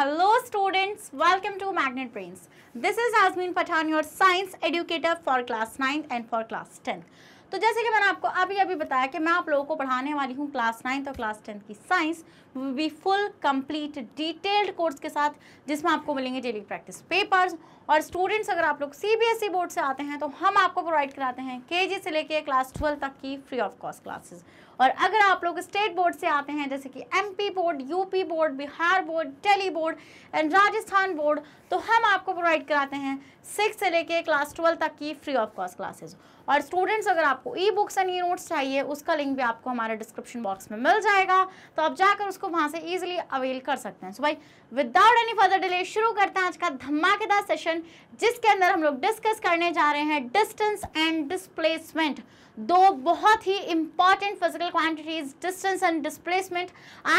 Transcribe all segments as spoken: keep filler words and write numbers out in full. Hello students, welcome to Magnet Brains. This is Tazmeen Pathan, your science educator for class nine and for class ten. तो जैसे कि मैंने आपको अभी अभी बताया कि मैं आप लोगों को पढ़ाने वाली हूँ क्लास नाइन्थ और क्लास टेंथ की साइंस वी फुल कंप्लीट डिटेल्ड कोर्स के साथ, जिसमें आपको मिलेंगे डेली प्रैक्टिस पेपर्स. और स्टूडेंट्स अगर आप लोग सीबीएसई बोर्ड से आते हैं तो हम आपको प्रोवाइड कराते हैं केजी से लेके क्लास ट्वेल्व तक की फ्री ऑफ कॉस्ट क्लासेस. और अगर आप लोग स्टेट बोर्ड से आते हैं जैसे कि MP board, UP board, Bihar board, Delhi board and Rajasthan board, तो हम आपको प्रोवाइड कराते हैं सिक्स से लेके क्लास ट्वेल्व तक की फ्री ऑफ कॉस्ट क्लासेस. और स्टूडेंट्स अगर आपको e books and e notes चाहिए, उसका लिंक भी आपको हमारे डिस्क्रिप्शन बॉक्स में मिल जाएगा, तो आप जाकर उसको वहाँ से ईजिली अवेल कर सकते हैं. सो भाई विदाउट एनी फर्दर डिले शुरू करते हैं आज का धमाकेदार सेशन, जिसके अंदर हम लोग डिस्कस करने जा रहे हैं डिस्टेंस एंड डिस्प्लेसमेंट, दो बहुत ही important physical quantities distance and displacement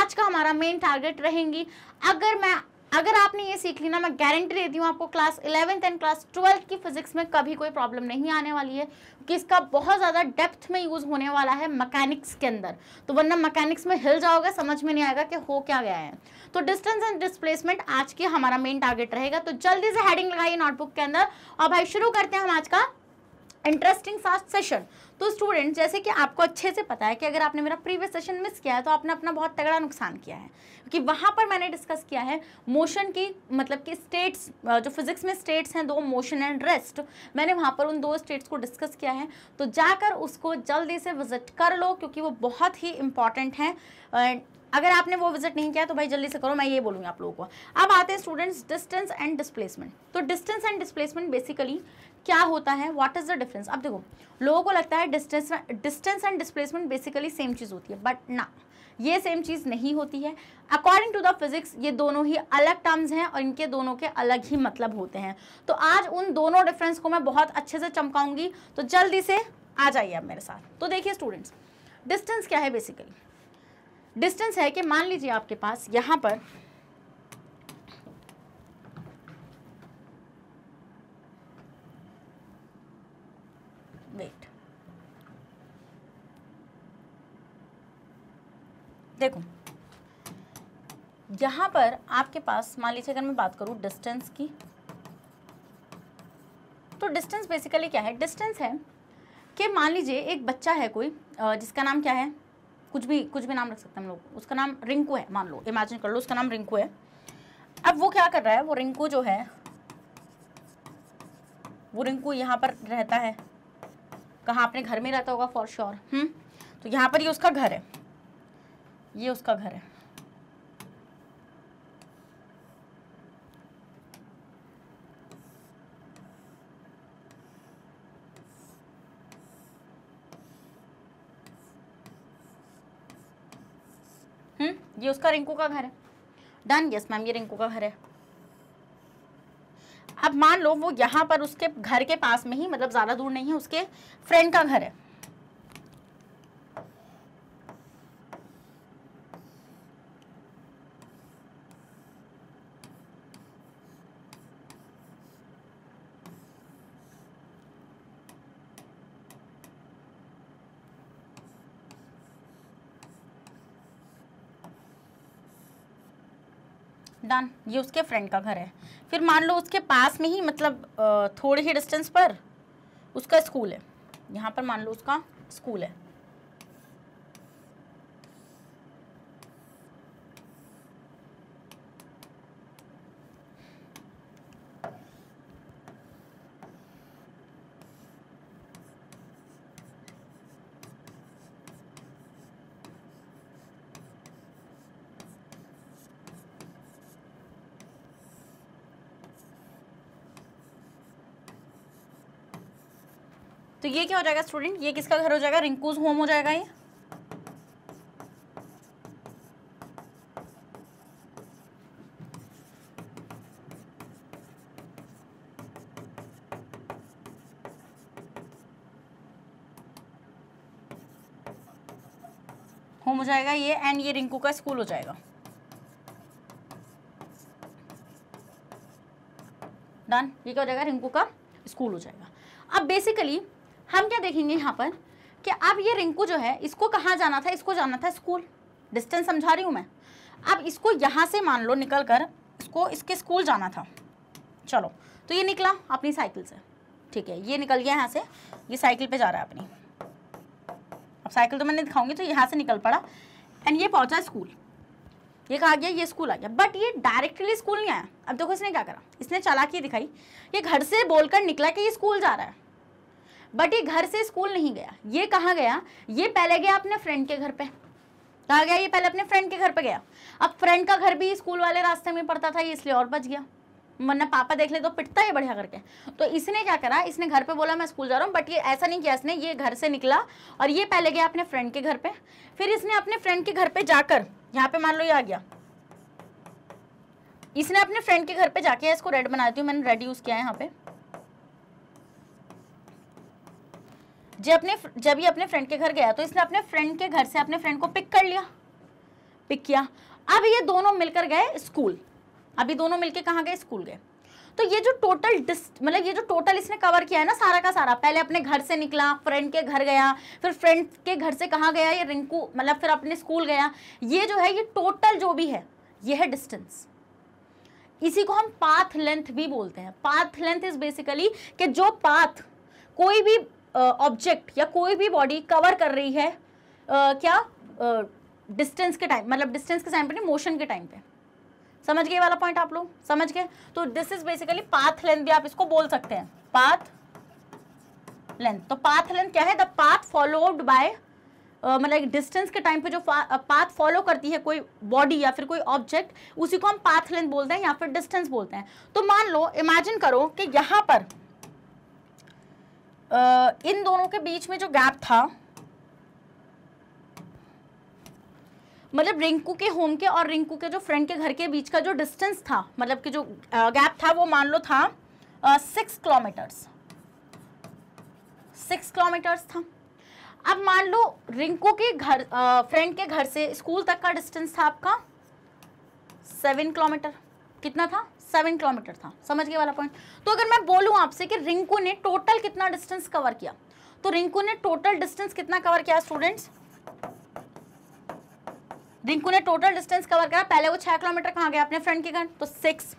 आज का हमारा मेन टारगेट रहेंगी. अगर मैं अगर आपने ये सीख ली ना, मैं गारंटी देती हूँ आपको class eleventh and class twelfth की फिजिक्स में कभी कोई प्रॉब्लम नहीं आने वाली है, क्योंकि इसका बहुत ज़्यादा डेप्थ में यूज़ होने वाला है मैकेनिक्स के अंदर. तो वरना मैकेनिक्स में हिल जाओगे, समझ में नहीं आएगा कि हो क्या गया है. तो डिस्टेंस एंड डिस्प्लेसमेंट आज की हमारा मेन टारगेट रहेगा. तो जल्दी से हेडिंग लगाइए नोटबुक के अंदर और भाई शुरू करते हैं हम आज का इंटरेस्टिंग फास्ट सेशन. तो स्टूडेंट जैसे कि आपको अच्छे से पता है कि अगर आपने मेरा प्रीवियस सेशन मिस किया है तो आपने अपना बहुत तगड़ा नुकसान किया है, क्योंकि वहाँ पर मैंने डिस्कस किया है मोशन की, मतलब कि स्टेट्स, जो फिजिक्स में स्टेट्स हैं दो, मोशन एंड रेस्ट. मैंने वहाँ पर उन दो स्टेट्स को डिस्कस किया है, तो जाकर उसको जल्दी से विजिट कर लो, क्योंकि वो बहुत ही इंपॉर्टेंट है. अगर आपने वो विजिट नहीं किया तो भाई जल्दी से करो, मैं ये बोलूँगी आप लोगों को. अब आते हैं स्टूडेंट्स डिस्टेंस एंड डिस्प्लेसमेंट. तो डिस्टेंस एंड डिस्प्लेसमेंट बेसिकली क्या होता है, व्हाट इज़ द डिफरेंस. अब देखो लोगों को लगता है distance distance and displacement basically same चीज़ होती है, बट ना, ये सेम चीज़ नहीं होती है. अकॉर्डिंग टू द फिजिक्स ये दोनों ही अलग टर्म्स हैं और इनके दोनों के अलग ही मतलब होते हैं. तो आज उन दोनों डिफरेंस को मैं बहुत अच्छे से चमकाऊंगी, तो जल्दी से आ जाइए आप मेरे साथ. तो देखिए स्टूडेंट्स, डिस्टेंस क्या है बेसिकली. डिस्टेंस है कि मान लीजिए आपके पास यहाँ पर वेट देखो यहाँ पर आपके पास मान लीजिए अगर मैं बात करूँ डिस्टेंस की, तो डिस्टेंस बेसिकली क्या है. डिस्टेंस है कि मान लीजिए एक बच्चा है कोई जिसका नाम क्या है, कुछ भी कुछ भी नाम रख सकते हैं हम लोग, उसका नाम रिंकू है मान लो, इमेजिन कर लो उसका नाम रिंकू है. अब वो क्या कर रहा है, वो रिंकू जो है वो रिंकू यहाँ पर रहता है, कहाँ, अपने घर में रहता होगा फॉर श्योर. हम्म तो यहाँ पर ये उसका घर है, ये उसका घर है. ये उसका रिंकू का घर है. डन, यस मैम, ये रिंकू का घर है. अब मान लो वो यहाँ पर उसके घर के पास में ही, मतलब ज़्यादा दूर नहीं है, उसके फ्रेंड का घर है. डन, ये उसके फ्रेंड का घर है. फिर मान लो उसके पास में ही, मतलब थोड़ी ही डिस्टेंस पर उसका स्कूल है. यहाँ पर मान लो उसका स्कूल है. तो ये क्या हो जाएगा स्टूडेंट, ये किसका घर हो जाएगा, रिंकूज होम हो जाएगा ये. होम हो जाएगा ये, एंड ये रिंकू का स्कूल हो जाएगा. डन, ये क्या हो जाएगा, रिंकू का स्कूल हो जाएगा. अब बेसिकली हम क्या देखेंगे यहाँ पर कि अब ये रिंकू जो है इसको कहाँ जाना था, इसको जाना था स्कूल. डिस्टेंस समझा रही हूँ मैं. अब इसको यहाँ से मान लो निकल कर उसको इसके स्कूल जाना था। चलो तो ये निकला अपनी साइकिल से, ठीक है, ये निकल गया यहाँ से, ये साइकिल पे जा रहा है अपनी। अब साइकिल तो मैंने दिखाऊंगी, तो यहाँ से निकल पड़ा एंड ये पहुँचा स्कूल। ये कहा गया ये स्कूल आ गया, बट ये डायरेक्टली स्कूल नहीं आया। अब देखो इसने क्या करा, इसने चालाकी दिखाई, ये घर से बोलकर निकला कि ये स्कूल जा रहा है, बट ये घर से स्कूल नहीं गया। ये कहाँ गया, ये पहले गया अपने फ्रेंड के घर पे। कहाँ गया, ये पहले अपने फ्रेंड के घर पे गया। अब फ्रेंड का घर भी स्कूल वाले रास्ते में पड़ता था, ये इसलिए और बच गया, वरना पापा देख ले तो पिटता है बढ़िया करके। तो इसने क्या करा, इसने घर पे बोला मैं स्कूल जा रहा हूँ, बट ये ऐसा नहीं किया इसने। ये घर से निकला और ये पहले गया अपने फ्रेंड के घर पे, फिर इसने अपने फ्रेंड के घर पे जाकर, यहाँ पे मान लो ये आ गया, इसने अपने फ्रेंड के घर पे जाके, इसको रेड बनाती हूँ, मैंने रेड यूज किया है यहाँ पे। जब अपने जब ये अपने फ्रेंड के घर गया तो इसने अपने फ्रेंड के घर से अपने फ्रेंड को पिक कर लिया, पिक किया। अब ये दोनों मिलकर गए स्कूल, अभी दोनों मिलके कहाँ गए, स्कूल गए। तो ये जो टोटल मतलब ये जो टोटल इसने कवर किया है ना सारा का सारा, पहले अपने घर से निकला, फ्रेंड के घर गया, फिर फ्रेंड के घर से कहाँ गया ये रिंकू, मतलब फिर अपने स्कूल गया, ये जो है ये टोटल जो भी है ये है डिस्टेंस। इसी को हम पाथ लेंथ भी बोलते हैं। पाथ लेंथ इज बेसिकली कि जो पाथ कोई भी ऑब्जेक्ट uh, या कोई भी बॉडी कवर कर रही है uh, क्या डिस्टेंस uh, के टाइम, मतलब डिस्टेंस के टाइम पे नहीं, मोशन के टाइम पे। समझ गए वाला पॉइंट आप लोग, समझ गए। तो this is basically path length भी आप इसको बोल सकते हैं, पाथ लेंथ। तो पाथ लेंथ क्या है, द पाथ फॉलोड बाय, मतलब डिस्टेंस के टाइम पे जो पाथ फॉलो करती है कोई बॉडी या फिर कोई ऑब्जेक्ट, उसी को हम पाथ लेंथ बोलते हैं या फिर डिस्टेंस बोलते हैं। तो मान लो, इमेजिन करो कि यहाँ पर Uh, इन दोनों के बीच में जो गैप था, मतलब रिंकू के होम के और रिंकू के जो फ्रेंड के घर के बीच का जो डिस्टेंस था, मतलब कि जो गैप था वो मान लो था सिक्स किलोमीटर्स सिक्स किलोमीटर्स था। अब मान लो रिंकू के घर फ्रेंड के घर से स्कूल तक का डिस्टेंस था आपका सेवन किलोमीटर कितना था सेवन किलोमीटर था। समझ गए वाला पॉइंट। तो अगर मैं बोलूं आपसे कि रिंकू ने टोटल कितना डिस्टेंस कवर किया, तो रिंकू ने टोटल डिस्टेंस कितना कवर किया स्टूडेंट्स, रिंकू ने टोटल डिस्टेंस कवर किया, पहले वो छह किलोमीटर कहाँ गया अपने फ्रेंड के घर, तो सिक्स,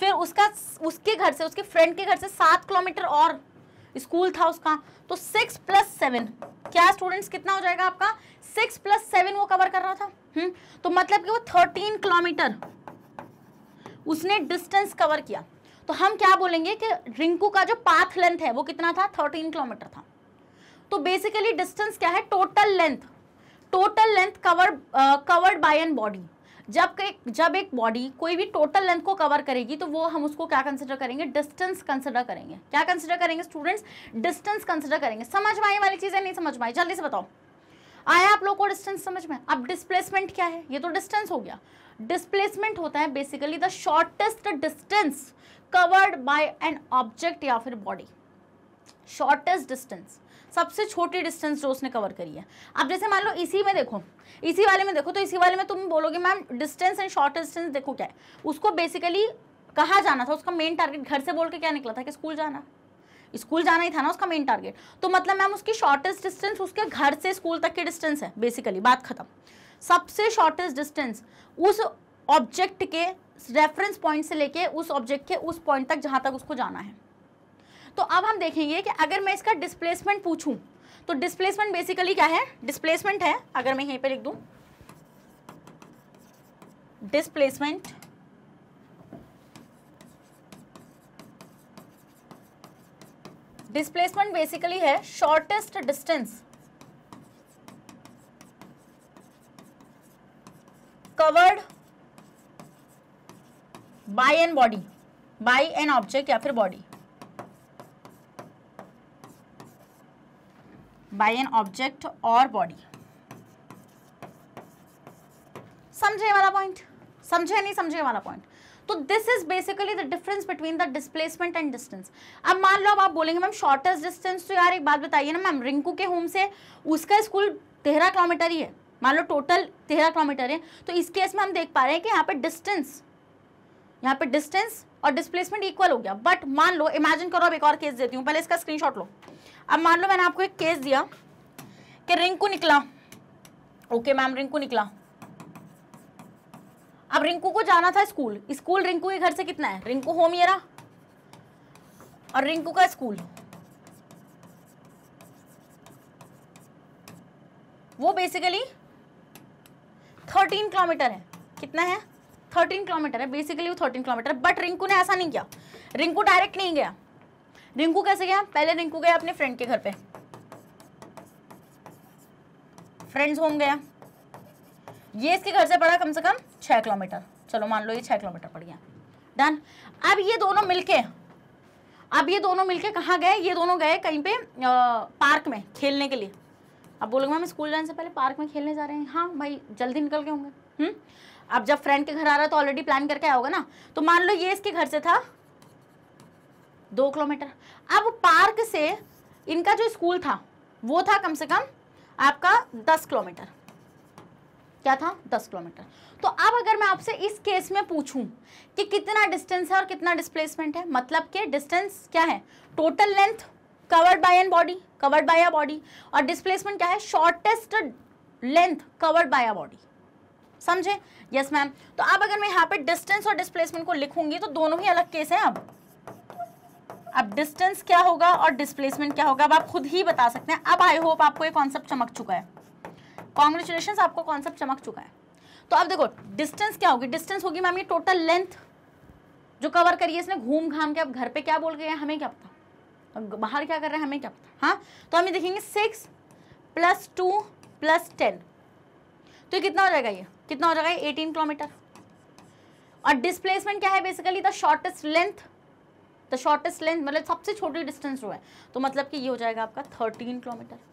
फिर उसका उसके घर से उसके फ्रेंड के घर से सात किलोमीटर और स्कूल था उसका, तो सिक्स प्लस सेवन क्या स्टूडेंट्स कितना हो जाएगा आपका, सिक्स प्लस सेवन वो कवर कर रहा था। हम्म तो मतलब कि वो थर्टीन किलोमीटर उसने डिस्टेंस कवर किया। तो हम क्या बोलेंगे कि रिंकू का जो पाथ लेंथ है वो कितना था, थर्टीन किलोमीटर था। तो बेसिकली डिस्टेंस क्या है, total length, total length cover covered by an body. जब जब एक बॉडी कोई भी टोटल लेंथ को कवर करेगी तो वो हम उसको क्या कंसिडर करेंगे, डिस्टेंस कंसिडर करेंगे। क्या कंसिडर करेंगे स्टूडेंट्स, डिस्टेंस कंसिडर करेंगे। समझ में आई वाली चीज़ें, नहीं समझ में आई, जल्दी से बताओ, आया आप लोग को डिस्टेंस समझ में। अब डिस्प्लेसमेंट क्या है, ये तो डिस्टेंस हो गया। डिस्प्लेसमेंट होता है basically the shortest distance covered by an object या फिर बॉडी। शॉर्टेस्ट डिस्टेंस, सबसे छोटी डिस्टेंस जो उसने कवर करी है। अब जैसे मान लो इसी में देखो, इसी वाले में देखो, तो इसी वाले में तुम बोलोगे ma'am distance and shortest distance देखो क्या है। उसको बेसिकली कहाँ जाना था, उसका मेन टारगेट घर से बोल के क्या निकला था कि स्कूल जाना, स्कूल जाना ही था ना उसका मेन टारगेट। तो मतलब मैम उसकी शॉर्टेस्ट डिस्टेंस उसके घर से स्कूल तक की डिस्टेंस है, बेसिकली बात खत्म। सबसे शॉर्टेस्ट डिस्टेंस उस ऑब्जेक्ट के रेफरेंस पॉइंट से लेके उस ऑब्जेक्ट के उस पॉइंट तक जहाँ तक उसको जाना है। तो अब हम देखेंगे कि अगर मैं इसका डिस्प्लेसमेंट पूछूं तो डिस्प्लेसमेंट बेसिकली क्या है, डिस्प्लेसमेंट है, अगर मैं यहीं पे लिख दूं डिस्प्लेसमेंट डिस्प्लेसमेंट बेसिकली है shortest distance covered by an body, by an object या फिर बॉडी, बाय एन ऑब्जेक्ट और बॉडी। समझे वाला पॉइंट, समझे नहीं समझे वाला पॉइंट। तो this is basically the difference between the displacement and distance. अब मान लो अब आप बोलेंगे मैम शॉर्टेस्ट डिस्टेंस, तो यार एक बात बताइए ना मैम, रिंकू के होम से उसका स्कूल तेरह किलोमीटर ही है, मान लो टोटल तेरह किलोमीटर है। तो इस केस में हम देख पा रहे हैं कि यहाँ पे डिस्टेंस, यहाँ पे डिस्टेंस और डिस्प्लेसमेंट इक्वल हो गया। बट मान लो इमेजिन करो, अब एक और केस देती हूँ, पहले इसका स्क्रीनशॉट लो। अब मान लो मैंने आपको एक केस दिया कि रिंकू निकला, ओके मैम रिंकू निकला, अब रिंकू को जाना था स्कूल, स्कूल रिंकू के घर से कितना है, रिंकू होम येरा और रिंकू का स्कूल, वो बेसिकली थर्टीन किलोमीटर है, कितना है थर्टीन किलोमीटर है, बेसिकली वो थर्टीन किलोमीटर। बट रिंकू ने ऐसा नहीं किया, रिंकू डायरेक्ट नहीं गया, रिंकू कैसे गया, पहले रिंकू गया अपने फ्रेंड के घर पे, फ्रेंड्स होम गया, ये इसके घर से पड़ा कम से कम छः किलोमीटर, चलो मान लो ये छः किलोमीटर पड़ गया, डन। अब ये दोनों मिलके अब ये दोनों मिलके कहाँ गए, ये दोनों गए कहीं पे आ, पार्क में खेलने के लिए। अब बोलोगे मैम स्कूल जाने से पहले पार्क में खेलने जा रहे हैं, हाँ भाई जल्दी निकल के होंगे। हम्म, अब जब फ्रेंड के घर आ रहा है तो ऑलरेडी प्लान करके आया होगा ना, तो मान लो ये इसके घर से था दो किलोमीटर। अब पार्क से इनका जो स्कूल था वो था कम से कम आपका दस किलोमीटर, क्या था दस किलोमीटर। तो अब अगर मैं आपसे इस केस में पूछूं कि कितना डिस्टेंस है और कितना डिस्प्लेसमेंट है, मतलब कि डिस्टेंस क्या है, total length covered by an body, covered by a body, और डिस्प्लेसमेंट क्या है, shortest length covered by a body, समझे। यस मैम, तो अब अगर मैं यहाँ पे डिस्टेंस और डिस्प्लेसमेंट को लिखूंगी तो दोनों ही अलग केस हैं। अब अब डिस्टेंस क्या होगा और डिस्प्लेसमेंट क्या होगा, अब आप खुद ही बता सकते हैं। अब आई होप आपको ये कॉन्सेप्ट चमक चुका है, कॉन्ग्रेचुलेशंस, आपको कॉन्सेप्ट चमक चुका है। तो अब देखो डिस्टेंस क्या होगी, डिस्टेंस होगी मैम ये टोटल लेंथ जो कवर करिए इसने घूम घाम के। अब घर पे क्या बोल गए हमें क्या पता, अब बाहर क्या कर रहे हैं हमें क्या पता। हाँ, तो हम ये देखेंगे six plus two plus ten, तो ये कितना हो जाएगा, ये कितना हो जाएगा एटीन किलोमीटर। और डिस्प्लेसमेंट क्या है, basically the shortest length, the shortest length मतलब सबसे छोटी डिस्टेंस जो है, तो मतलब कि ये हो जाएगा आपका थर्टीन किलोमीटर।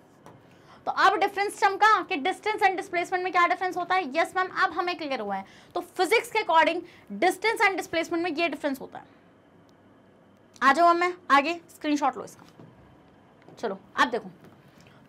तो अब डिफरेंस चमका कि डिस्टेंस एंड डिस्प्लेसमेंट में क्या डिफरेंस होता है। यस मैम, अब हमें क्लियर हुआ है। तो फिजिक्स के अकॉर्डिंग डिस्टेंस एंड डिस्प्लेसमेंट में ये डिफरेंस होता है। आ जाओ अब मैं आगे, स्क्रीनशॉट लो इसका। चलो आप देखो,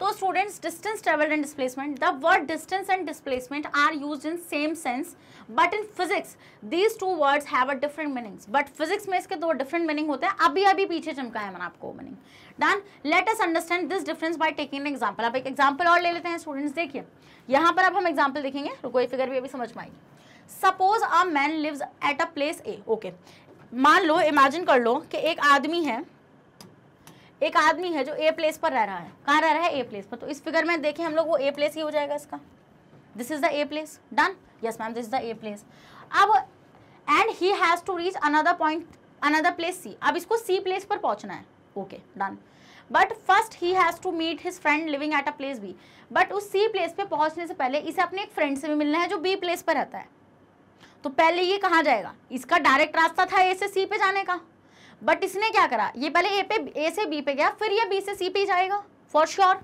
तो students distance travelled and displacement, the word distance and displacement are used in same sense but in physics these two words have a different meanings. But physics में इसके दो डिफरेंट मीनिंग होते हैं, अभी अभी पीछे चमका है मैंने आपको meaning. Done, let us understand this difference by taking an example. आप एक एग्जाम्पल और ले लेते हैं स्टूडेंट्स, देखिए यहाँ पर अब हम एग्जाम्पल देखेंगे, रुको ये फिगर भी अभी समझ में आएगी। Suppose a man lives at a place A, okay मान लो, इमेजिन कर लो कि एक आदमी है, एक आदमी है जो ए प्लेस पर रह रहा है, कहाँ रह रहा है ए प्लेस पर। तो इस फिगर में देखें हम लोग वो ए प्लेस ही हो जाएगा इसका, this is the A place. Done, yes ma'am this is the A place. अब and he has to reach another point, another place C, अब इसको सी प्लेस पर पहुँचना है, okay done. But first he has to meet his friend living at a place B, but उस C place पर पहुँचने से पहले इसे अपने एक फ्रेंड से भी मिलना है जो बी प्लेस पर रहता है। तो पहले ये कहाँ जाएगा, इसका डायरेक्ट रास्ता था ए से सी पे जाने का, बट इसने क्या करा, ये पहले ए पे, ए से बी पे गया, फिर ये बी से सी पे जाएगा for sure.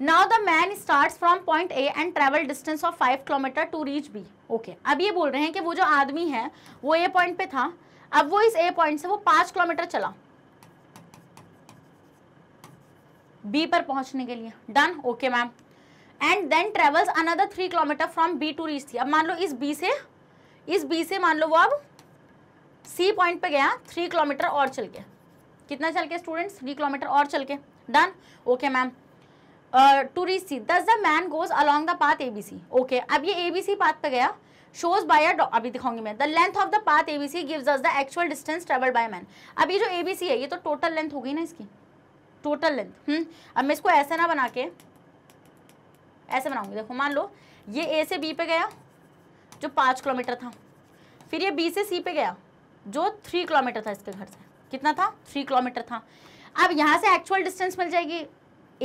Now the man starts from point A and travel distance of five kilometre to reach B, okay. अब ये बोल रहे हैं कि वो जो आदमी है वो ए पॉइंट पे था, अब वो इस ए पॉइंट से वो पाँच किलोमीटर चला बी पर पहुंचने के लिए। Done, okay ma'am. And then travels another three kilometre from B to reach C. अब मान लो इस बी से इस बी से मान लो वो अब सी पॉइंट पे गया, थ्री किलोमीटर और चल के, कितना चल के स्टूडेंट्स, थ्री किलोमीटर और चल के। Done, okay ma'am. To reach C thus the man goes along the path A B C, okay. अब ये ए बी सी पाथ पे गया, शोज बाय अ, अभी दिखाऊंगी मैं, the length of the path A B C gives us the actual distance travelled by man. अब ये जो ए बी सी है ये तो टोटल लेंथ हो गई ना इसकी, टोटल लेंथ। हम्म, अब मैं इसको ऐसे ना बना के ऐसे बनाऊंगी, देखो मान लो ये ए से बी पे गया जो पाँच किलोमीटर था, फिर ये बी से सी पे गया जो थ्री किलोमीटर था इसके घर से, कितना था थ्री किलोमीटर था। अब यहाँ से एक्चुअल डिस्टेंस मिल जाएगी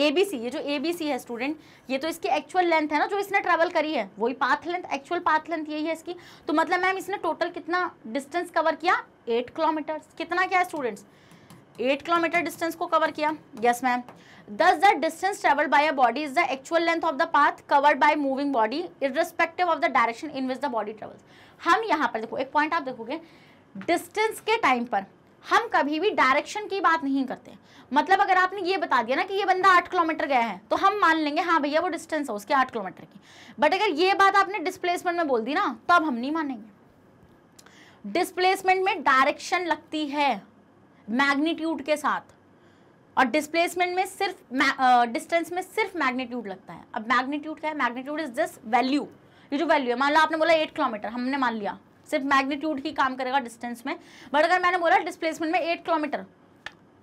ए बी सी, ये जो ए बी सी है स्टूडेंट ये तो इसकी एक्चुअल लेंथ है ना जो इसने ट्रेवल करी है, वही path length, actual path length यही है इसकी। तो मतलब मैम इसने टोटल कितना डिस्टेंस कवर किया, एट किलोमीटर, कितना क्या स्टूडेंट्स, एट किलोमीटर डिस्टेंस को कवर किया। Yes ma'am. Thus the distance travelled by a body is the actual length of the path covered by moving body irrespective of the direction in which the body travels. हम यहाँ पर देखो एक point आप देखोगे, distance के time पर हम कभी भी डायरेक्शन की बात नहीं करते। मतलब अगर आपने ये बता दिया ना कि ये बंदा आठ किलोमीटर गया है तो हम मान लेंगे हाँ भैया वो डिस्टेंस है उसके आठ किलोमीटर की। बट अगर ये बात आपने डिस्प्लेसमेंट में बोल दी ना तो अब हम नहीं मानेंगे। डिस्प्लेसमेंट में डायरेक्शन लगती है मैग्नीट्यूड के साथ, और डिस्प्लेसमेंट में सिर्फ डिस्टेंस uh, में सिर्फ मैग्नीट्यूड लगता है। अब मैग्नीट्यूड क्या है, मैग्नीट्यूड इज जस्ट वैल्यू, ये जो वैल्यू है, मान लो आपने बोला एट किलोमीटर, हमने मान लिया सिर्फ मैग्नीट्यूड ही काम करेगा डिस्टेंस में, बट अगर मैंने बोला डिस्प्लेसमेंट में एट किलोमीटर,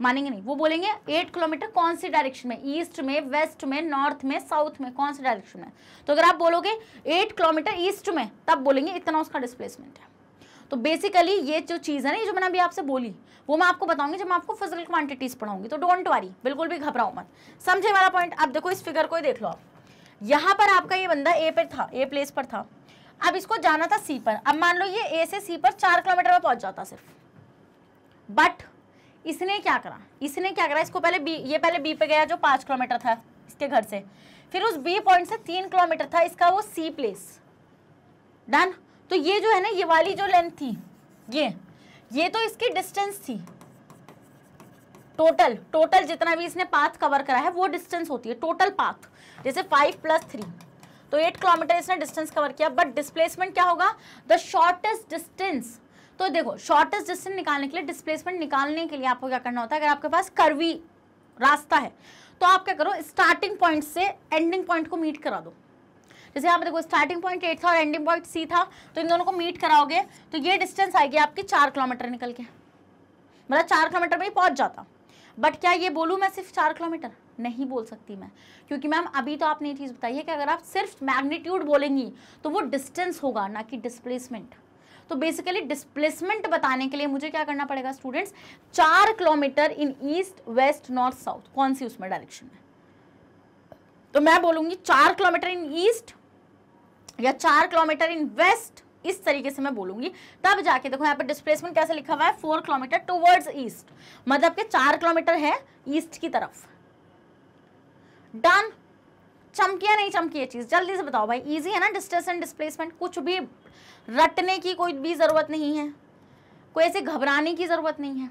मानेंगे नहीं, वो बोलेंगे एट किलोमीटर कौन सी डायरेक्शन में, ईस्ट में, वेस्ट में, नॉर्थ में, साउथ में, कौन सी डायरेक्शन में। तो अगर आप बोलोगे एट किलोमीटर ईस्ट में, तब बोलेंगे इतना उसका डिस्प्लेसमेंट है। तो बेसिकली ये जो चीज़ है ना, ये जो मैंने अभी आपसे बोली, वो मैं आपको बताऊंगी जब मैं आपको फिजिकल क्वांटिटीज पढ़ाऊंगी। तो डोंट वरी, बिल्कुल भी घबराओ मत। समझे वाला पॉइंट? अब देखो इस फिगर को ही देख लो आप। यहाँ पर आपका ये बंदा ए पर था, ए प्लेस पर था, अब इसको जाना था सी पर। अब मान लो ये ए से सी पर चार किलोमीटर में पहुँच जाता सिर्फ, बट इसने क्या करा, इसने क्या करा, इसको पहले बी, ये पहले बी पे गया जो पाँच किलोमीटर था इसके घर से, फिर उस बी पॉइंट से तीन किलोमीटर था इसका वो सी प्लेस। डन। तो ये जो है ना, ये वाली जो लेंथ थी, ये ये तो इसकी डिस्टेंस थी टोटल, टोटल जितना भी इसने पाथ कवर करा है वो डिस्टेंस होती है, टोटल पाथ। जैसे फाइव प्लस थ्री तो एट किलोमीटर इसने डिस्टेंस कवर किया, बट डिस्प्लेसमेंट क्या होगा, द शॉर्टेस्ट डिस्टेंस। तो देखो शॉर्टेस्ट डिस्टेंस निकालने के लिए, डिस्प्लेसमेंट निकालने के लिए आपको क्या करना होता है, अगर आपके पास कर्वी रास्ता है तो आप क्या करो, स्टार्टिंग पॉइंट से एंडिंग पॉइंट को मीट करा दो। जैसे आप देखो स्टार्टिंग पॉइंट एट था और एंडिंग पॉइंट सी था, तो इन दोनों को मीट कराओगे तो ये डिस्टेंस आएगी आपकी चार किलोमीटर निकल के, मतलब चार किलोमीटर में ही पहुंच जाता। बट क्या ये बोलूँ मैं सिर्फ चार किलोमीटर? नहीं बोल सकती मैं, क्योंकि मैम अभी तो आपने ये चीज़ बताई है कि अगर आप सिर्फ मैग्नीट्यूड बोलेंगी तो वो डिस्टेंस होगा, ना कि डिस्प्लेसमेंट। तो बेसिकली डिस्प्लेसमेंट बताने के लिए मुझे क्या करना पड़ेगा स्टूडेंट्स, चार kilometre in east, west, north, south, कौन सी उसमें डायरेक्शन में। तो मैं बोलूँगी चार किलोमीटर इन ईस्ट या चार किलोमीटर इन वेस्ट, इस तरीके से मैं बोलूँगी। तब जाके देखो यहाँ पर डिस्प्लेसमेंट कैसे लिखा हुआ है, फोर किलोमीटर टुवर्ड्स ईस्ट, मतलब कि चार किलोमीटर है ईस्ट की तरफ। डन। चमकिया नहीं चमकी ये चीज़? जल्दी से बताओ भाई, इजी है ना डिस्टेंस एंड डिस्प्लेसमेंट, कुछ भी रटने की कोई भी ज़रूरत नहीं है, कोई ऐसे घबराने की ज़रूरत नहीं है।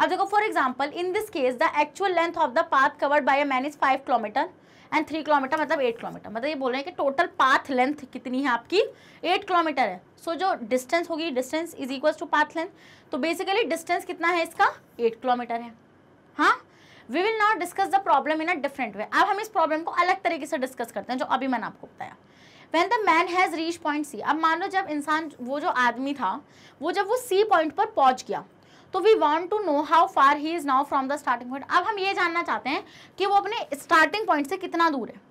अब देखो for example in this case the actual length of the path covered by a man is five kilometre and three kilometre, मतलब एट किलोमीटर, मतलब ये बोल रहे हैं कि टोटल पाथ लेंथ कितनी है आपकी, एट किलोमीटर है। सो so, जो डिस्टेंस होगी, distance is equal to path length, तो बेसिकली डिस्टेंस कितना है इसका, एट किलोमीटर है। हाँ, we will not discuss the problem in a different way. अब हम इस प्रॉब्लम को अलग तरीके से डिस्कस करते हैं जो अभी मैंने आपको बताया। When the man has reach point C, अब मान लो जब इंसान, वो जो आदमी था वो जब वो सी पॉइंट पर पहुंच गया, तो we want to know how far he is now from the starting point. अब हम ये जानना चाहते हैं कि वो अपने स्टार्टिंग पॉइंट से कितना दूर है।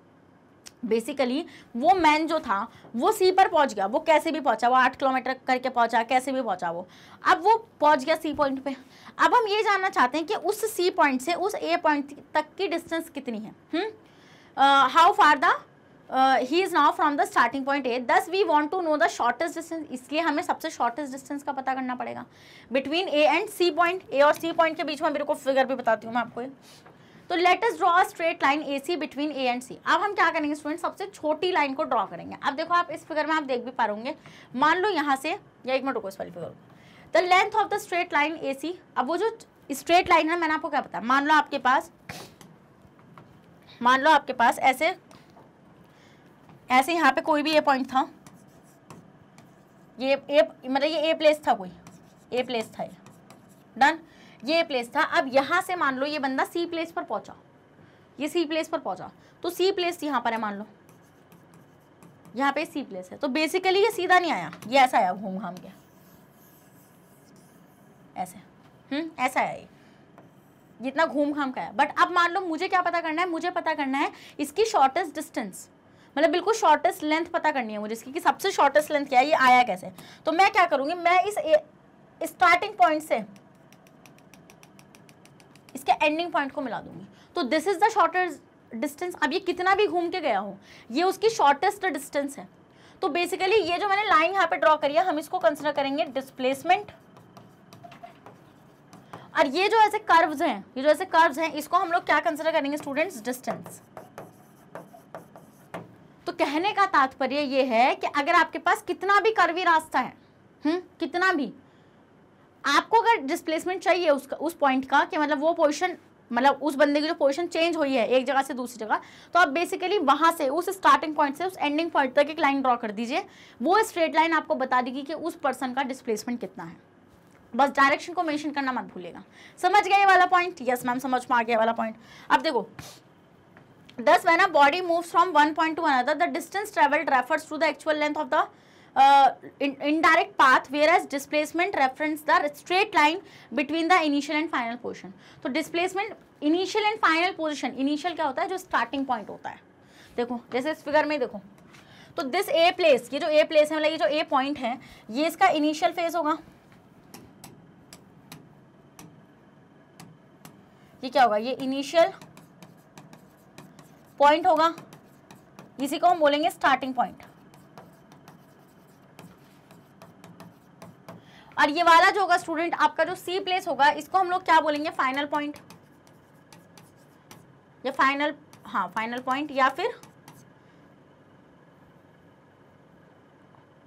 बेसिकली वो मैन जो था वो सी पर पहुंच गया, वो कैसे भी पहुंचा, वो आठ किलोमीटर करके पहुंचा, कैसे भी पहुंचा वो, अब वो पहुंच गया सी पॉइंट पे। अब हम ये जानना चाहते हैं कि उस सी पॉइंट से उस ए पॉइंट तक की डिस्टेंस कितनी है, how far the he is now from the starting point A. Thus we want to know the shortest distance, इसलिए हमें सबसे शॉर्टेस्ट डिस्टेंस का पता करना पड़ेगा between A and C point. A और सी पॉइंट के बीच में मेरे को फिगर भी बताती हूँ मैं आपको। तो let us draw a straight line A C between A and C. अब हम क्या करेंगे स्टूडेंट, सबसे छोटी लाइन को ड्रॉ करेंगे। अब देखो आप इस फिगर में आप देख भी पा होंगे, मान लो यहाँ से, या एक मिनट रुको, इस वाली figure the length of the straight line A C. अब वो जो स्ट्रेट लाइन है, मैंने आपको क्या बताया, मान लो आपके पास, मान लो आपके पास ऐसे ऐसे यहाँ पे कोई भी ए पॉइंट था, ये ए, मतलब ये ए प्लेस था, कोई ए प्लेस था। डन, ये प्लेस था। अब यहाँ से मान लो ये बंदा सी प्लेस पर पहुंचा, ये सी प्लेस पर पहुंचा, तो सी प्लेस यहाँ पर है, मान लो यहाँ पे सी प्लेस है। तो बेसिकली ये सीधा नहीं आया, ये ऐसा आया घूम घाम के, ऐसे हम्म ऐसा आया, ये जितना घूम घाम का आया। बट अब मान लो मुझे क्या पता करना है, मुझे पता करना है इसकी शॉर्टेस्ट डिस्टेंस, मतलब बिल्कुल शॉर्टेस्ट लेंथ पता करनी है मुझे इसकी, कि सबसे शॉर्टेस्ट लेंथ क्या है, ये आया कैसे। तो मैं क्या करूँगी, मैं इस स्टार्टिंग पॉइंट से इसके एंडिंग पॉइंट को मिला दूंगी। तो this is the shortest distance. अब ये कितना भी घूम के गया हो, ये उसकी शॉर्टेस्ट डिस्टेंस है। तो बेसिकली ये जो मैंने लाइन यहाँ पे ड्रॉ करी है, हम इसको कंसिडर करेंगे डिस्प्लेसमेंट, और ये जो ऐसे कर्व्स हैं, ये जो ऐसे कर्व्स हैं, इसको हम लोग क्या कंसिडर करेंगे स्टूडेंट्स, डिस्टेंस। तो कहने का तात्पर्य ये है कि अगर आपके पास कितना भी कर्वी रास्ता है, हुँ? कितना भी आपको अगर डिस्प्लेसमेंट चाहिए उसका, उस पॉइंट का, कि मतलब वो पोजीशन, मतलब उस बंदे की जो पोजीशन चेंज हुई है एक जगह से दूसरी जगह, तो आप बेसिकली वहाँ से उस स्टार्टिंग पॉइंट से उस एंडिंग पॉइंट तक एक लाइन ड्रॉ कर दीजिए। वो स्ट्रेट लाइन आपको बता देगी कि उस पर्सन का डिस्प्लेसमेंट कितना है। बस डायरेक्शन को मेंशन करना मत भूलिएगा। समझ गए ये वाला पॉइंट? यस मैम समझ में आ गया वाला पॉइंट। अब देखो Thus, when a body moves from one point to another, the distance travelled refers to the actual length of the uh, in, indirect path, whereas displacement refers the straight line between the initial and final position. तो displacement initial and final position, initial क्या होता है? जो starting point होता है. देखो जैसे इस फिगर में देखो, तो दिस ए प्लेस, ये जो ए प्लेस है मतलब ये जो ए पॉइंट है, ये इसका इनिशियल फेज होगा. ये क्या होगा? ये इनिशियल पॉइंट होगा. इसी को हम बोलेंगे स्टार्टिंग पॉइंट. और ये वाला जो होगा स्टूडेंट आपका जो सी प्लेस होगा, इसको हम लोग क्या बोलेंगे? फाइनल पॉइंट या फाइनल, हाँ फाइनल पॉइंट या फिर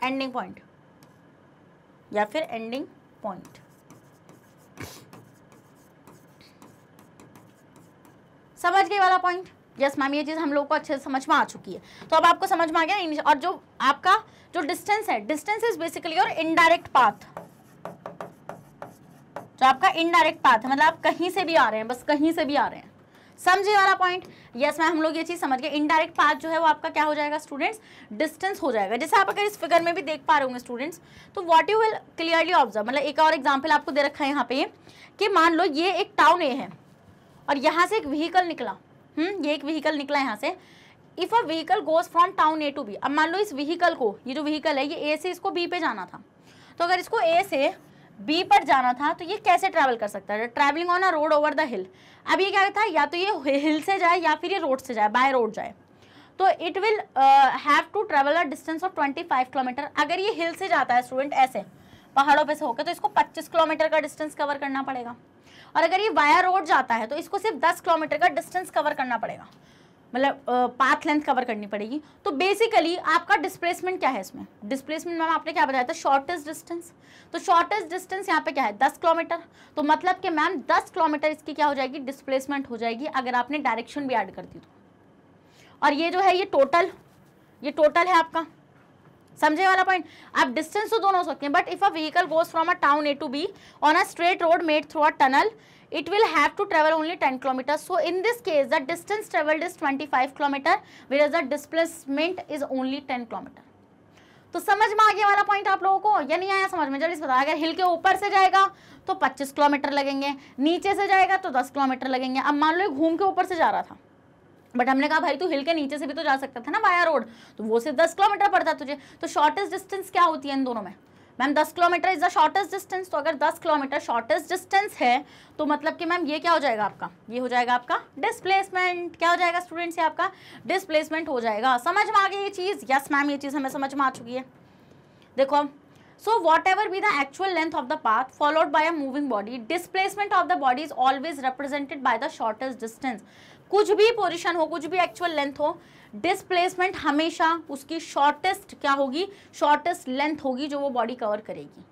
एंडिंग पॉइंट या फिर एंडिंग पॉइंट. समझ गए वाला पॉइंट? यस मैम, ये चीज़ हम लोग को अच्छे से समझ में आ चुकी है. तो अब आपको समझ में आ गया. और जो आपका जो डिस्टेंस है, distance is basically your indirect path. जो आपका इनडायरेक्ट पाथ है मतलब आप कहीं से भी आ रहे हैं, बस कहीं से भी आ रहे हैं. समझे वाला पॉइंट? यस मैम, हम लोग ये चीज़ समझ गए. इनडायरेक्ट पाथ जो है वो आपका क्या हो जाएगा स्टूडेंट्स? डिस्टेंस हो जाएगा. जैसे आप अगर इस फिगर में भी देख पा रहे होंगे स्टूडेंट्स, तो what you will clearly observe, मतलब एक और एग्जांपल आपको दे रखा है यहाँ पे कि मान लो ये एक टाउन ए है और यहाँ से एक व्हीकल निकला. हम्म ये एक व्हीकल निकला यहाँ से. If a vehicle goes from town A to B. अब मान लो इस व्हीकल को, ये जो व्हीकल है ये ए से इसको बी पे जाना था, तो अगर इसको ए से बी पर जाना था तो ये कैसे ट्रैवल कर सकता है? Travelling on a road over the hill. अब ये क्या था? या तो ये हिल से जाए या फिर ये रोड से जाए, बाय रोड जाए. तो it will have to travel a distance of पच्चीस किलोमीटर. अगर ये हिल से जाता है स्टूडेंट ऐसे पहाड़ों पे से होकर, तो इसको पच्चीस किलोमीटर का डिस्टेंस कवर करना पड़ेगा. और अगर ये वाया रोड जाता है तो इसको सिर्फ दस किलोमीटर का डिस्टेंस कवर करना पड़ेगा, मतलब पाथ लेंथ कवर करनी पड़ेगी. तो बेसिकली आपका डिस्प्लेसमेंट क्या है इसमें? डिस्प्लेसमेंट मैम आपने क्या बताया था? Shortest distance. तो शॉर्टेस्ट डिस्टेंस यहाँ पे क्या है? दस किलोमीटर. तो मतलब कि मैम दस किलोमीटर इसकी क्या हो जाएगी? डिस्प्लेसमेंट हो जाएगी, अगर आपने डायरेक्शन भी ऐड कर दी तो. और ये जो है ये टोटल, ये टोटल है आपका. समझे वाला पॉइंट? आप डिस्टेंस तो दोनों हो सकते हैं, but if a vehicle goes from a town A to B on a straight road made through a tunnel, it will have to travel only ten kilometers. So in this case the distance travelled is twenty-five kilometer, whereas the displacement is only ten kilometer. तो समझ में आ गया वाला point आप लोगों को या नहीं आया समझ में? जल्दी से बताओ. अगर हिल के ऊपर से जाएगा तो पच्चीस किलोमीटर लगेंगे, नीचे से जाएगा तो दस किलोमीटर लगेंगे. अब मान लो घूम के ऊपर से जा रहा था, बट हमने कहा भाई तू हिल के नीचे से भी तो जा सकता था ना वाया रोड, तो वो सिर्फ दस किलोमीटर पड़ता तुझे. तो शॉर्टेस्ट डिस्टेंस क्या होती है इन दोनों में? मैम दस kilometre is the shortest distance. तो अगर दस किलोमीटर शॉर्टेस्ट डिस्टेंस है तो मतलब कि मैम ये क्या हो जाएगा आपका? ये हो जाएगा आपका डिस्प्लेसमेंट. क्या हो जाएगा स्टूडेंट्स? ये आपका डिस्प्लेसमेंट हो जाएगा. समझ में आ गई ये चीज़? यस मैम, ये चीज़ हमें समझ में आ चुकी है. देखो हम, so whatever be the actual length of the path followed by a moving body, displacement of the body is always represented by the shortest distance. कुछ भी पोजिशन हो, कुछ भी एक्चुअल लेंथ हो, डिस्प्लेसमेंट हमेशा उसकी शॉर्टेस्ट क्या होगी? शॉर्टेस्ट लेंथ होगी जो वो बॉडी कवर करेगी.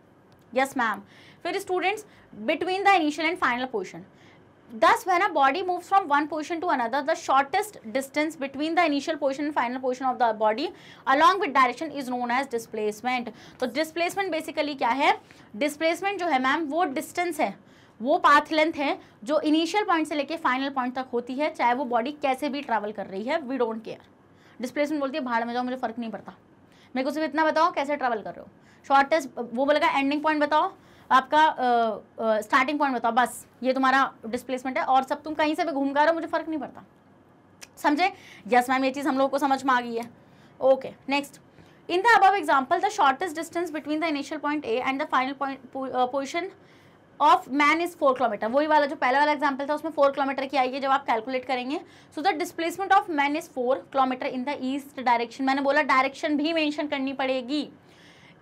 Yes ma'am. फिर students, between the initial and final position, thus when a body moves from one position to another, the shortest distance between the initial position and final position of the body along with direction is known as displacement. तो displacement basically क्या है? Displacement जो है ma'am वो distance है, वो path length है जो इनिशियल पॉइंट से लेके फाइनल पॉइंट तक होती है, चाहे वो बॉडी कैसे भी ट्रैवल कर रही है. We don't care. डिस्प्लेसमेंट बोलती है भाड़ में जाओ, मुझे फ़र्क नहीं पड़ता, मेरे को सिर्फ इतना बताओ कैसे ट्रैवल कर रहे हो. शॉर्टेस्ट वो बोलेगा एंडिंग पॉइंट बताओ, आपका स्टार्टिंग पॉइंट बताओ, बस ये तुम्हारा डिस्प्लेसमेंट है. और सब तुम कहीं से भी घूम रहे हो, मुझे फ़र्क नहीं पड़ता. समझे? यस मैम, ये चीज़ हम लोगों को समझ में आ गई है. Okay next, in the above example the shortest distance between the initial point A and the final point position of man is four kilometre. वही वाला जो पहला वाला एग्जाम्पल था उसमें फोर किलोमीटर की आई है जब आप कैलकुलेट करेंगे. So the displacement of man is four kilometre in the east direction. मैंने बोला डायरेक्शन भी मेंशन करनी पड़ेगी.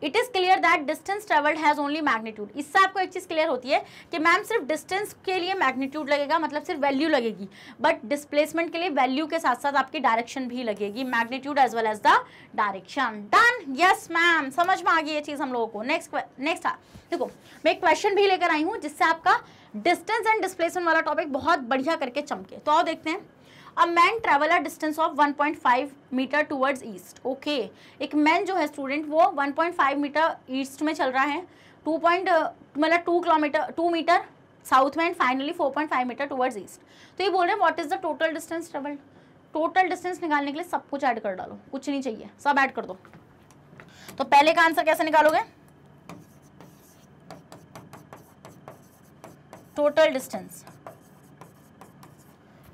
It is clear that distance travelled has only magnitude. इससे आपको एक चीज़ क्लियर होती है कि मैम सिर्फ डिस्टेंस के लिए मैग्नीट्यूड लगेगा, मतलब सिर्फ वैल्यू लगेगी, बट डिस्प्लेसमेंट के लिए वैल्यू के साथ साथ आपकी डायरेक्शन भी लगेगी, magnitude as well as the direction. Done? Yes ma'am, समझ में आ गई ये चीज़ हम लोगों को. नेक्स्ट नेक्स्ट देखो, मैं एक क्वेश्चन भी लेकर आई हूँ जिससे आपका डिस्टेंस एंड डिस्प्लेसमेंट वाला टॉपिक बहुत बढ़िया करके चमके. तो आओ देखते हैं. A man travel a distance of one point five metre towards east. Okay, एक मैन जो है स्टूडेंट वो one point five metre east में चल रहा है, टू पॉइंट मतलब two kilometre two metre south में, and finally four point five metre towards east. तो ये बोल रहे हैं what is the total distance travelled? Total distance निकालने के लिए सब कुछ ऐड कर डालो, कुछ नहीं चाहिए, सब ऐड कर दो। तो पहले का आंसर कैसे निकालोगे? Total distance.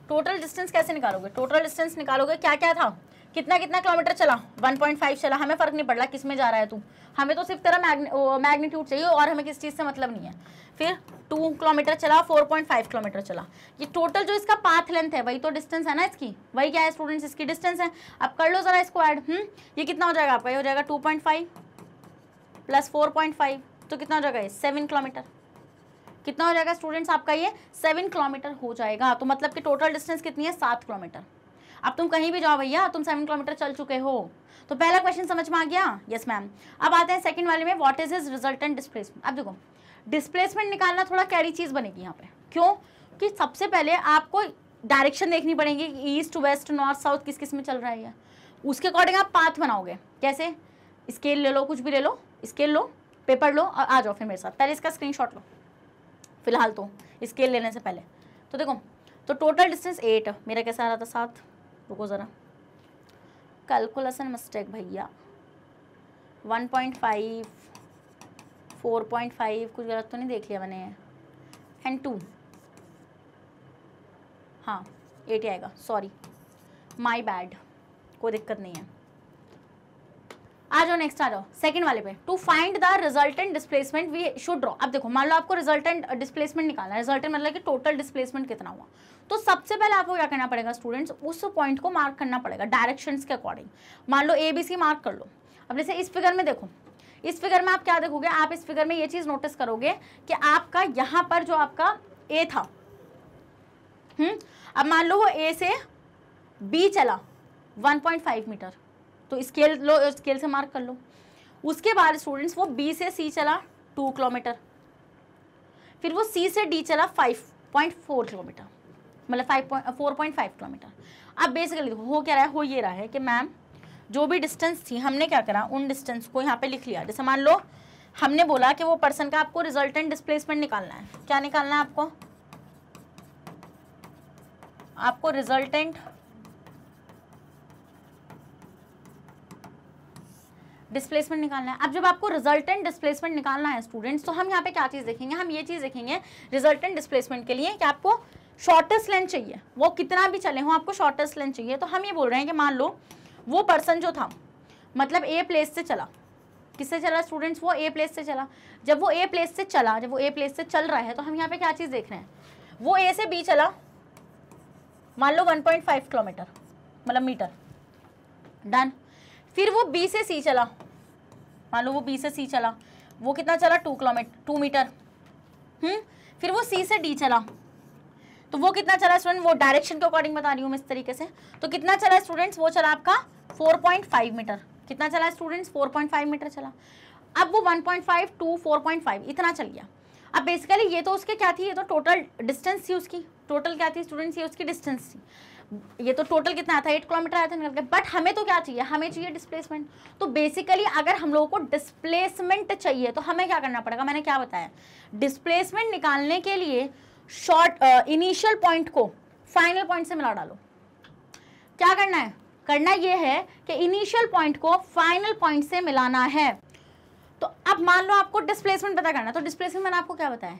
टोटल डिस्टेंस कैसे निकालोगे? टोटल डिस्टेंस निकालोगे क्या क्या था, कितना कितना किलोमीटर चला, वन पॉइंट फाइव चला, हमें फर्क नहीं पड़ रहा किस में जा रहा है तू, हमें तो सिर्फ तेरा मैग्नीट्यूड चाहिए और हमें किस चीज़ से मतलब नहीं है। फिर टू किलोमीटर चला, फोर पॉइंट फाइव किलोमीटर चला, ये टोटल जो इसका पाथ लेंथ है वही तो डिस्टेंस है ना इसकी, वही क्या है स्टूडेंट्स, इसकी डिस्टेंस है। अब कर लो जरा इसको ऐड, ये कितना हो जाएगा आपका, ये हो जाएगा two point five plus four point five, तो कितना हो जाएगा ये सेवन किलोमीटर, कितना हो जाएगा स्टूडेंट्स आपका ये सेवन किलोमीटर हो जाएगा। तो मतलब कि टोटल डिस्टेंस कितनी है, सात किलोमीटर। अब तुम कहीं भी जाओ भैया तुम सेवन किलोमीटर चल चुके हो। तो पहला क्वेश्चन समझ में आ गया? Yes ma'am. अब आते हैं सेकंड वाले में, what is his resultant displacement. अब देखो डिस्प्लेसमेंट निकालना थोड़ा कैरी चीज़ बनेगी यहाँ पे, क्यों कि सबसे पहले आपको डायरेक्शन देखनी पड़ेगी कि ईस्ट वेस्ट नॉर्थ साउथ किस किस में चल रहा है, उसके अकॉर्डिंग आप पाथ बनाओगे। कैसे? स्केल ले लो, कुछ भी ले लो, स्केल लो, पेपर लो और आ जाओ फिर मेरे साथ, पहले इसका स्क्रीनशॉट लो फिलहाल तो स्केल लेने से पहले। तो देखो तो टोटल डिस्टेंस एट, मेरा कैसा आ रहा था सात, रुको ज़रा कैलकुलेशन मिस्टेक भैया, one point five, four point five कुछ गलत तो नहीं देख लिया मैंने, एंड टू, हाँ एट आएगा, सॉरी माय बैड, कोई दिक्कत नहीं है। आ जाओ नेक्स्ट, आ जाओ सेकंड वाले पे, to find the resultant displacement we should draw. अब देखो मान लो आपको रिजल्टेंट डिस्प्लेसमेंट निकालना है, रिजल्टेंट मतलब कि टोटल डिस्प्लेसमेंट कितना हुआ, तो सबसे पहले आपको क्या करना पड़ेगा स्टूडेंट्स, उस पॉइंट को मार्क करना पड़ेगा डायरेक्शंस के अकॉर्डिंग। मान लो ए बी सी मार्क कर लो। अब जैसे इस फिगर में देखो, इस फिगर में आप क्या देखोगे, आप इस फिगर में ये चीज़ नोटिस करोगे कि आपका यहाँ पर जो आपका ए था, हम्म, अब मान लो वो ए से बी चला वन पॉइंट फाइव मीटर, तो स्केल लो, स्केल से मार्क कर लो। उसके बाद स्टूडेंट्स वो बी से सी चला टू किलोमीटर, फिर वो सी से डी चला फाइव पॉइंट फोर किलोमीटर, मतलब five point four point five kilometre. अब बेसिकली हो क्या रहा है, हो ये रहा है कि मैम जो भी डिस्टेंस थी हमने क्या करा, उन डिस्टेंस को यहाँ पे लिख लिया। जैसे मान लो हमने बोला कि वो पर्सन का आपको रिजल्टेंट डिस्प्लेसमेंट निकालना है। क्या निकालना है आपको? आपको रिजल्टेंट डिस्प्लेसमेंट निकालना है। अब जब आपको रिजल्टेंट डिस्प्लेसमेंट निकालना है स्टूडेंट्स, तो हम यहाँ पे क्या चीज़ देखेंगे, हम ये चीज़ देखेंगे रिजल्टेंट डिस्प्लेसमेंट के लिए कि आपको शॉर्टेस्ट लेंथ चाहिए, वो कितना भी चले हो आपको शॉर्टेस्ट लेंथ चाहिए। तो हम ये बोल रहे हैं कि मान लो वो पर्सन जो था, मतलब ए प्लेस से चला, किससे चला स्टूडेंट्स, वो ए प्लेस से चला। जब वो ए प्लेस से चला, जब वो ए प्लेस से चल रहा है, तो हम यहाँ पे क्या चीज़ देख रहे हैं, वो ए से बी चला मान लो वन पॉइंट फाइव किलोमीटर, मतलब मीटर, डन। फिर वो बी से सी चला, मान लो वो बी से सी चला, वो कितना चला, two kilometre, two metre, hmm. फिर वो सी से डी चला, तो वो कितना चला स्टूडेंट, वो डायरेक्शन के अकॉर्डिंग बता रही हूँ मैं इस तरीके से, तो कितना चला स्टूडेंट्स, वो चला आपका फोर पॉइंट फाइव मीटर। कितना चला students, four point five metre चला। अब वो one point five to four point five इतना चल गया। अब बेसिकली ये तो उसके क्या थी, ये तो टोटल डिस्टेंस थी उसकी, टोटल क्या थी स्टूडेंट्स, ये उसकी डिस्टेंस थी। ये तो टोटल कितना आया था, एट किलोमीटर आया था निकल के, बट हमें तो क्या चाहिए, हमें चाहिए डिस्प्लेसमेंट। तो बेसिकली अगर हम लोगों को डिस्प्लेसमेंट चाहिए तो हमें क्या करना पड़ेगा, मैंने क्या बताया, डिस्प्लेसमेंट निकालने के लिए शॉर्ट इनिशियल पॉइंट को फाइनल पॉइंट से मिला डालो। क्या करना है, करना ये है कि इनिशियल पॉइंट को फाइनल पॉइंट से मिलाना है। तो अब मान लो आपको डिस्प्लेसमेंट पता करना है, तो डिस्प्लेसमेंट मैंने आपको क्या बताया,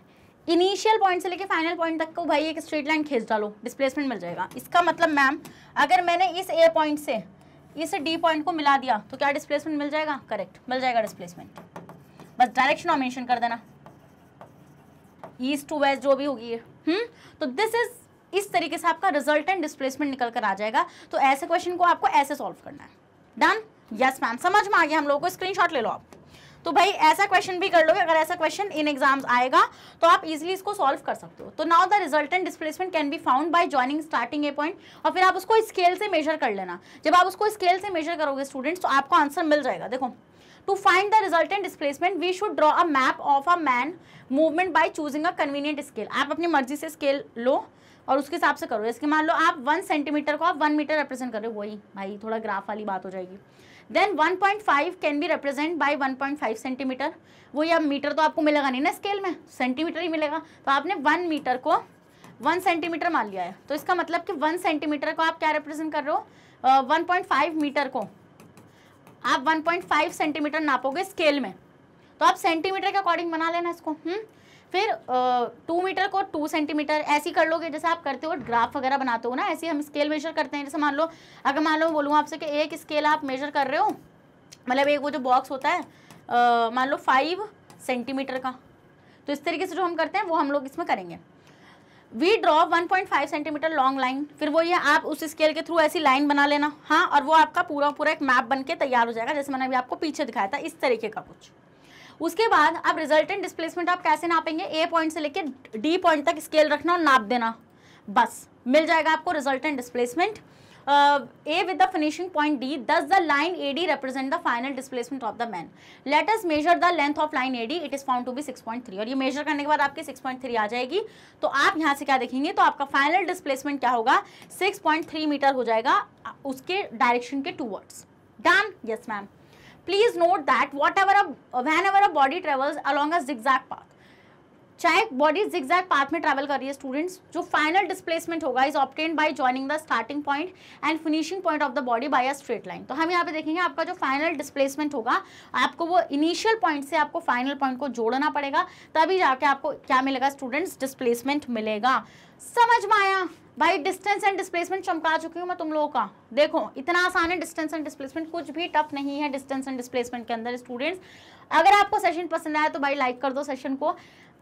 इनिशियल पॉइंट से लेके फाइनल पॉइंट तक को भाई एक स्ट्रेट लाइन खींच डालो, डिस्प्लेसमेंट मिल जाएगा। इसका मतलब मैम अगर मैंने इस ए पॉइंट से इस डी पॉइंट को मिला दिया तो क्या डिस्प्लेसमेंट मिल जाएगा? करेक्ट, मिल जाएगा डिस्प्लेसमेंट। बस डायरेक्शन और मेंशन कर देना, ईस्ट टू वेस्ट जो भी होगी, हम्म। तो दिस इज, इस तरीके से आपका रिजल्टेंट डिस्प्लेसमेंट निकल कर आ जाएगा। तो ऐसे क्वेश्चन को आपको ऐसे सॉल्व करना है। डन? यस मैम, समझ में आ गया हम लोगों को। स्क्रीनशॉट ले लो आप। तो भाई ऐसा क्वेश्चन भी कर लोगे, अगर ऐसा क्वेश्चन इन एग्जाम्स आएगा तो आप इजीली इसको सॉल्व कर सकते हो। तो now the resultant displacement can be found by joining starting a point, और फिर आप उसको स्केल से मेजर कर लेना। जब आप उसको स्केल से मेजर करोगे स्टूडेंट्स तो आपको आंसर मिल जाएगा। देखो, to find the resultant displacement we should draw a map of a man movement by choosing a convenient scale. आप अपनी मर्जी से स्केल लो और उसके हिसाब से करो। इसके मान लो आप वन सेंटीमीटर को आप वन मीटर रिप्रेजेंट कर रहे हो, वही भाई थोड़ा ग्राफ वाली बात हो जाएगी। Then one point five can be represent by one point five centimetre, वही अब मीटर तो आपको मिलेगा नहीं ना स्केल में, सेंटीमीटर ही मिलेगा। तो आपने वन मीटर को वन सेंटीमीटर मान लिया है, तो इसका मतलब कि वन सेंटीमीटर को आप क्या रिप्रेजेंट कर रहे हो, वन पॉइंट फाइव मीटर को आप वन पॉइंट फाइव सेंटीमीटर नापोगे स्केल में, तो आप सेंटीमीटर के अकॉर्डिंग बना लेना इसको। हम्म फिर टू मीटर को टू सेंटीमीटर ऐसी कर लोगे, जैसे आप करते हो ग्राफ वगैरह बनाते हो ना, ऐसे हम स्केल मेजर करते हैं। जैसे मान लो, अगर मान लो बोलूँ आपसे कि एक स्केल आप मेजर कर रहे हो, मतलब एक वो जो बॉक्स होता है मान लो फाइव सेंटीमीटर का, तो इस तरीके से जो हम करते हैं वो हम लोग इसमें करेंगे। We draw one point five centimetre long line, फिर वो ये आप उस स्केल के थ्रू ऐसी लाइन बना लेना। हाँ, और वो आपका पूरा पूरा एक मैप बनके तैयार हो जाएगा, जैसे मैंने अभी आपको पीछे दिखाया था, इस तरीके का कुछ। उसके बाद आप रिजल्टेंट डिस्प्लेसमेंट आप कैसे नापेंगे, ए पॉइंट से लेकर डी पॉइंट तक स्केल रखना और नाप देना, बस मिल जाएगा आपको resultant displacement. A with the finishing point D, thus the line A D represent the final displacement of the man, let us measure the length of line A D, it is found to be six point three, और ये major करने के बाद आपकी six point three आ जाएगी। तो आप यहाँ से क्या देखेंगे, तो आपका फाइनल डिस्प्लेसमेंट क्या होगा, सिक्स पॉइंट थ्री मीटर हो जाएगा उसके डायरेक्शन के towards. Done, yes ma'am. Please note that whatever whenever a body travels along a zigzag path, चाहे बॉडी zigzag पाथ में ट्रैवल कर रही है स्टूडेंट्स, जो फाइनल डिस्प्लेसमेंट होगा is obtained by joining the starting point and finishing point of the body by a straight line. तो हम यहाँ पे देखेंगे आपका जो फाइनल डिस्प्लेसमेंट होगा, आपको वो इनिशियल पॉइंट से आपको फाइनल पॉइंट को जोड़ना पड़ेगा, तभी जाके आपको क्या मिलेगा स्टूडेंट्स, डिस्प्लेसमेंट मिलेगा। समझ में आया भाई, डिस्टेंस एंड डिस्प्लेसमेंट चमका चुकी हूँ मैं तुम लोगों का, देखो इतना आसान है डिस्टेंस एंड डिस्प्लेसमेंट, कुछ भी टफ नहीं है डिस्टेंस एंड डिस्प्लेसमेंट के अंदर। स्टूडेंट्स अगर आपको सेशन पसंद आया तो भाई लाइक कर दो सेशन को,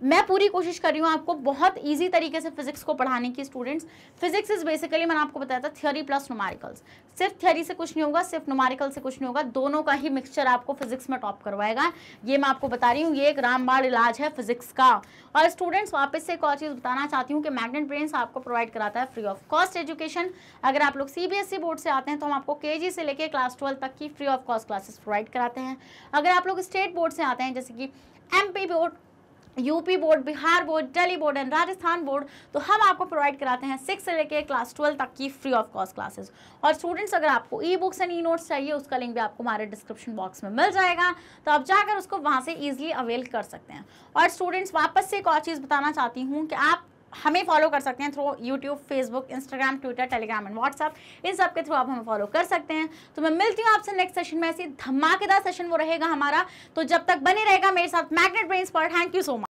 मैं पूरी कोशिश कर रही हूँ आपको बहुत इजी तरीके से फिजिक्स को पढ़ाने की। स्टूडेंट्स फिजिक्स इज बेसिकली मैंने आपको बताया था थ्योरी प्लस न्यूमेरिकल्स, सिर्फ थ्योरी से कुछ नहीं होगा, सिर्फ न्यूमेरिकल से कुछ नहीं होगा, दोनों का ही मिक्सचर आपको फिजिक्स में टॉप करवाएगा, ये मैं आपको बता रही हूँ, ये एक रामबाण इलाज है फिजिक्स का। और स्टूडेंट्स वापस से एक और चीज़ बताना चाहती हूँ कि मैग्नेट ब्रेन्स आपको प्रोवाइड कराता है फ्री ऑफ कॉस्ट एजुकेशन। अगर आप लोग सीबीएसई बोर्ड से आते हैं तो हम आपको केजी से लेकर क्लास ट्वेल्व तक की free of cost classes provide कराते हैं। अगर आप लोग स्टेट बोर्ड से आते हैं, जैसे कि MP board, UP board, Bihar board, Delhi board and Rajasthan board, तो हम आपको प्रोवाइड कराते हैं सिक्स से लेकर क्लास ट्वेल्व तक की फ्री ऑफ कॉस्ट क्लासेस। और स्टूडेंट्स अगर आपको e books and e notes चाहिए, उसका लिंक भी आपको हमारे डिस्क्रिप्शन बॉक्स में मिल जाएगा, तो आप जाकर उसको वहाँ से ईजिली अवेल कर सकते हैं। और स्टूडेंट्स वापस से एक और चीज़ बताना चाहती हूँ कि आप हमें फॉलो कर सकते हैं through YouTube, Facebook, Instagram, Twitter, Telegram and WhatsApp, इन सब के थ्रू आप हमें फॉलो कर सकते हैं। तो मैं मिलती हूँ आपसे नेक्स्ट सेशन में, ऐसी धमाकेदार सेशन वो रहेगा हमारा, तो जब तक बने रहेगा मेरे साथ मैग्नेट ब्रेन्स पर। Thank you so much.